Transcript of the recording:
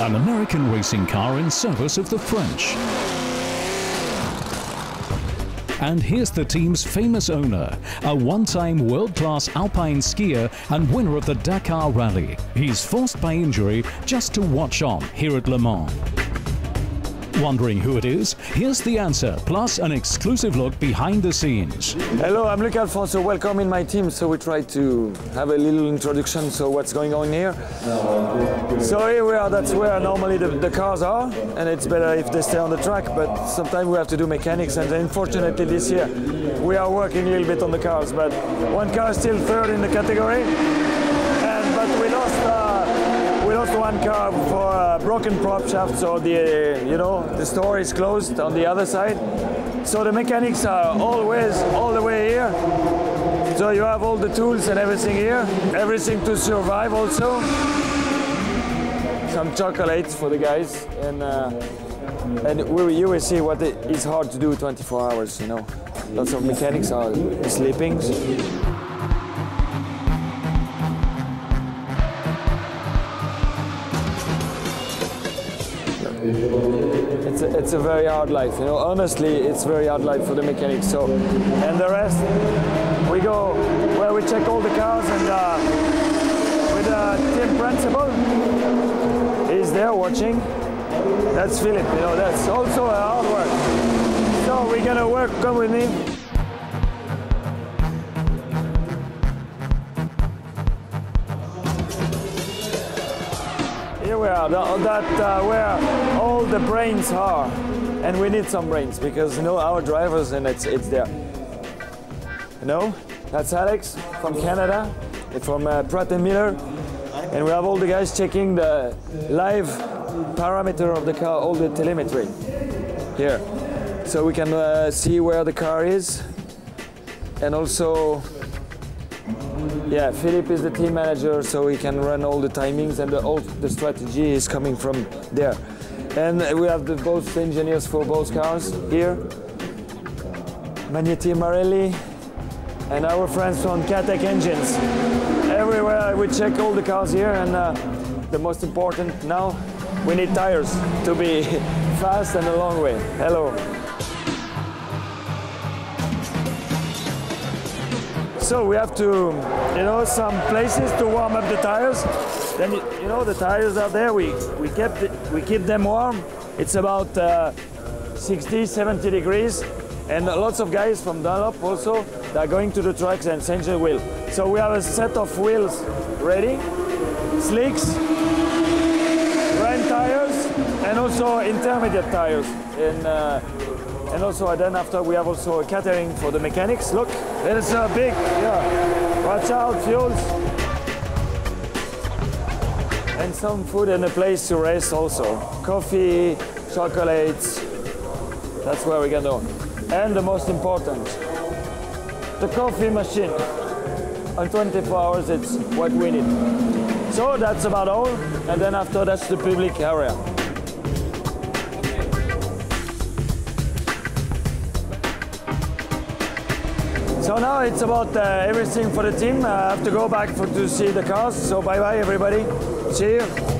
an American racing car in service of the French. And here's the team's famous owner, a one-time world-class alpine skier and winner of the Dakar Rally. He's forced by injury just to watch on here at Le Mans. Wondering who it is? Here's the answer, plus an exclusive look behind the scenes. Hello, I'm Luc Alphand, so welcome in my team. So we try to have a little introduction, so what's going on here. So here we are, that's where normally the cars are, and it's better if they stay on the track, but sometimes we have to do mechanics, and unfortunately this year we are working a little bit on the cars, but one car is still third in the category, but we lost one car for a broken prop shaft, so the store is closed on the other side. So the mechanics are always all the way here. So you have all the tools and everything here, everything to survive also. Some chocolates for the guys, and you will see what it's hard to do 24 hours, you know. Lots of mechanics are sleeping. It's a very hard life, you know, honestly, it's very hard life for the mechanics, so, and the rest, we go, well, we check all the cars, and with team principal, he's there watching, that's Philip, you know, that's also a hard work, so we're gonna work, come with me. Here we are, where all the brains are, and we need some brains because you know our drivers, and it's there. You know, that's Alex from Canada, from Pratt & Miller, and we have all the guys checking the live parameter of the car, all the telemetry here, so we can see where the car is, and also. Yeah, Philippe is the team manager, so he can run all the timings, and all the strategy is coming from there. And we have both engineers for both cars here. Magneti Marelli and our friends from K-Tech Engines. Everywhere we check all the cars here, and the most important now, we need tires to be fast and a long way. Hello. So we have to, you know, some places to warm up the tires. Then, you know, the tires are there, we keep them warm. It's about 60, 70 degrees. And lots of guys from Dunlop also, they're going to the tracks and change the wheel. So we have a set of wheels ready, slicks, rain tires, and also intermediate tires. And also, then after we have also a catering for the mechanics. Look, it's a big, yeah. Watch out, fuels. And some food and a place to rest also. Coffee, chocolates. That's where we can go. And the most important, the coffee machine. On 24 hours, it's what we need. So that's about all. And then after, that's the public area. So now it's about everything for the team. I have to go back to see the cars. So bye bye everybody. See you.